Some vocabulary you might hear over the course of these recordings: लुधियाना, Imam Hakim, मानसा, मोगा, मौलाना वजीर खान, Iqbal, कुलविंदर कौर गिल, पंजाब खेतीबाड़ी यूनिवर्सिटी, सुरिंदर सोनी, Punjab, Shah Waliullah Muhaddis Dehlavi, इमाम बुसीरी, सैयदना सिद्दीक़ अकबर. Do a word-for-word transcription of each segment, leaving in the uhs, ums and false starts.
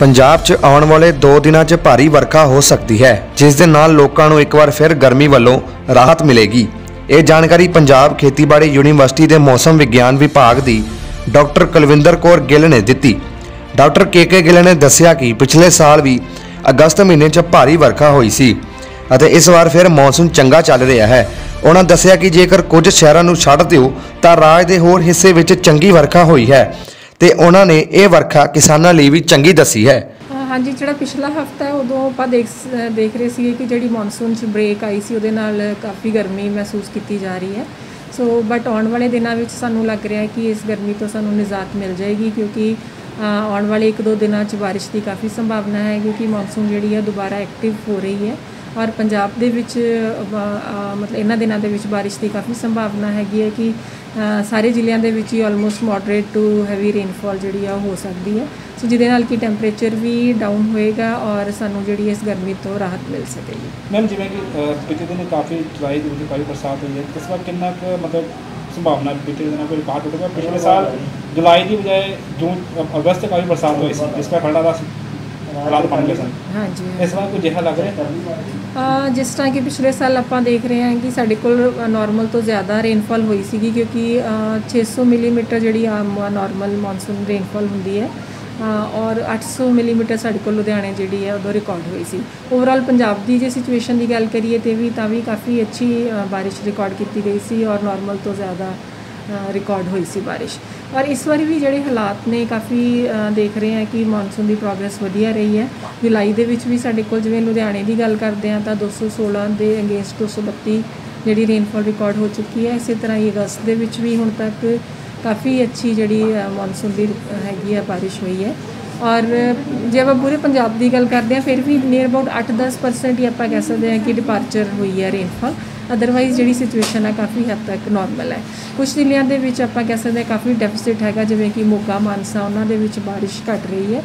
पंजाब च आने वाले दो दिनों च भारी वर्खा हो सकती है, जिस दे नाल लोकां नूं एक बार फिर गर्मी वालों राहत मिलेगी। ये जानकारी पंजाब खेतीबाड़ी यूनिवर्सिटी के मौसम विज्ञान विभाग की डॉक्टर कुलविंदर कौर गिल ने दी। Doctor K K. गिल ने दस्सिया कि पिछले साल भी अगस्त महीने च भारी वर्खा हुई सी अते इस बार फिर मौसम चंगा चल रहा है। उन्होंने दस्सिया कि जेकर कुछ शहरों को छड्ड दिओ तां राज दे होर हिस्से विच चंगी वर्खा हुई है ते उन्होंने ये वर्खा किसानों लिए भी चंगी दसी है। हाँ जी, जो पिछला हफ्ता है उदों आपां देख देख रहे थे कि जी मॉनसून च ब्रेक आई सी, उहदे नाल काफ़ी गर्मी महसूस की जा रही है। सो बट आने वाले दिनों में सानूं लग रहा है कि इस गर्मी तो सानूं निजात मिल जाएगी, क्योंकि आने वाले एक दो दिनों में बारिश की काफ़ी संभावना है, क्योंकि मॉनसून जी है दोबारा एक्टिव हो रही है और पंजाब के मतलब इन दिनों के बारिश की काफ़ी संभावना हैगी है कि आ, सारे जिलों के almost moderate to heavy rainfall जी हो सकती है। सो जिदे नाल कि टैंपरेचर भी डाउन होएगा और सानू जी इस गर्मी तो राहत मिल सकेगी। मैम जिवें कि पिछले दिन काफ़ी जुलाई जून काफ़ी बरसात हुई है, इस बार कितना मतलब संभावना बीते दिन कोई रिकॉर्ड टूटेगा? पिछले साल जुलाई की बजाय जून अगस्त काफ़ी बरसात हुई थी जिसका खड़ा था हालात बन गए सन। हाँ जी, इस बार कुछ जहा लग रहा है जिस तरह कि पिछले साल आप देख रहे हैं कि साढ़े को नॉर्मल तो ज़्यादा रेनफॉल हुई सी, क्योंकि छे सौ मिलीमीटर जी नॉर्मल मॉनसून रेनफॉल होंगी है और अठ सौ मिलीमीटर साढ़े को लुधियाने जी है उदों रिकॉर्ड हुई सी। ओवरऑल पंजाब की जो सिचुएशन की गल करिए तो भी तो भी काफ़ी अच्छी बारिश रिकॉर्ड की गई सी और नॉर्मल तो ज़्यादा रिकॉर्ड हुई सी बारिश। और इस बार भी जोड़े हालात ने काफ़ी देख रहे हैं कि मानसून की प्रोग्रेस वधिया रही है। जुलाई के भी साढ़े को जिवें लुधियाने की गल करते हैं तो दो सौ सोलह के अगेंस्ट दो सौ बत्ती जी रेनफॉल रिकॉर्ड हो चुकी है। इस तरह ही अगस्त भी हुण तक काफ़ी अच्छी जी मानसून की हैगी है बारिश हुई है। और जे आप पूरे पंजाब की गल करते हैं फिर भी नियर अबाउट अठ दस परसेंट ही आप कह सकते हैं कि डिपार्चर हुई है रेनफॉल, अदरवाइज़ जी सिचुएशन है काफ़ी हद तक नॉर्मल है। कुछ जिलों के आप कह सकते हैं काफ़ी डेफिसिट हैगा, जिवें कि मोगा मानसा उन्होंने बारिश घट रही है,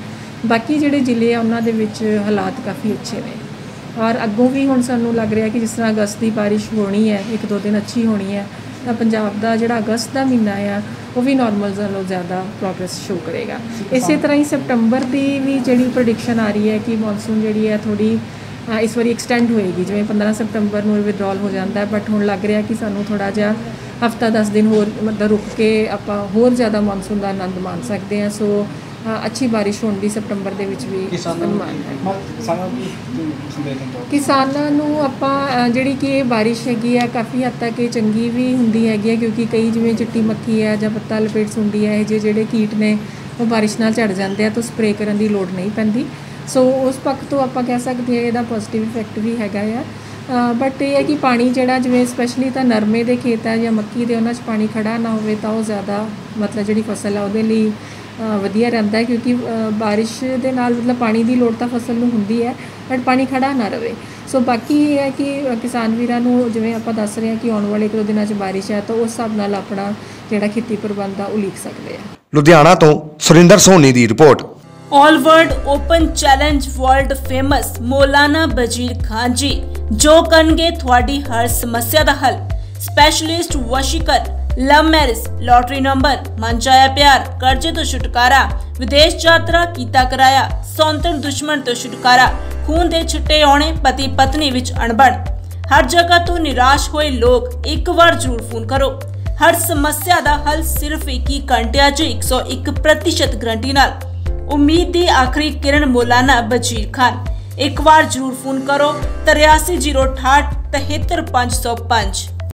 बाकी जोड़े जिले आ उन्होंने हालात काफ़ी अच्छे ने। और अगों भी हुण सानूं लग रहा है कि जिस तरह अगस्त की बारिश होनी है एक दो दिन अच्छी होनी है तो पंजाब का जोड़ा अगस्त का महीना आ वो भी नॉर्मल नालों ज़्यादा प्रोग्रेस शो करेगा। इस तरह ही सितंबर की भी जी प्रडिक्शन आ रही है कि मॉनसून जी है थोड़ी इस बार एक्सटेंड होएगी, जिवें पंद्रह सितंबर में विदड्रॉल हो जाता है, बट हुण लग रहा है कि सानू थोड़ा जहा हफ्ता दस दिन होर मतलब रुक के आप होर ज़्यादा मानसून का आनंद मान सकते हैं। सो अच्छी बारिश होने की सितंबर के भी अनुमान है। किसानों आप जी कि बारिश हैगी है काफ़ी हद तक चंगी भी होंगी हैगी है, क्योंकि कई जिवें चिट्टी मक्खी है जां पत्ता लपेट होंदी है जे जिहड़े कीट ने वो बारिश नाल झड़ जाते हैं तो स्प्रे करन दी लोड़ नहीं पैंदी। सो उस पक्ष तो आप कह सकते हैं इसदा पॉजिटिव इफैक्ट भी हैगा आ, बट ये है कि पानी जिहड़ा जिवें स्पैशली तो नरमे के खेत है जां मक्की दे उन्हां च पानी खड़ा ना होवे तां ओह ज़्यादा मतलब जिहड़ी फसल है उहदे लई वधिया रहिंदा है, क्योंकि बारिश दे नाल मतलब पानी दी लोड़ तां फसल नूं हुंदी है बट पानी खड़ा ना रहे। सो बाकी ये है कि किसान वीरां नूं जिवें आपां दस रहे हैं कि आउण वाले कुछ दिनां च बारिश है तो उस हिसाब नाल अपना जिहड़ा खेती प्रबंध आ उलीक सकदे आ। लुधियाना तो सुरिंदर सोनी की report. All world open challenge world famous मौलाना वजीर खान जी जो करनगे थोड़ी हर समस्या दा हल। स्पेशलिस्ट वशीकर, लव मैरिज, लॉटरी नंबर, मनचाया प्यार, कर्जे तो छुटकारा, विदेश यात्रा कीता कराया, सौंतन दुश्मन तो छुटकारा, खून दे छिट्टे आने, पति पत्नी विच अणबण। हर जगह तो निराश होए लोग एक बार जरूर फोन करो। हर समस्या दा हल सिर्फ इक्की घंटिया च एक सौ एक प्रतिशत गारंटी नाल। उम्मीद दी आखिरी किरण मौलाना वजीर खान। एक बार जरूर फोन करो तिरासी जीरो ठाठ तिहत्तर पांच सौ पांच।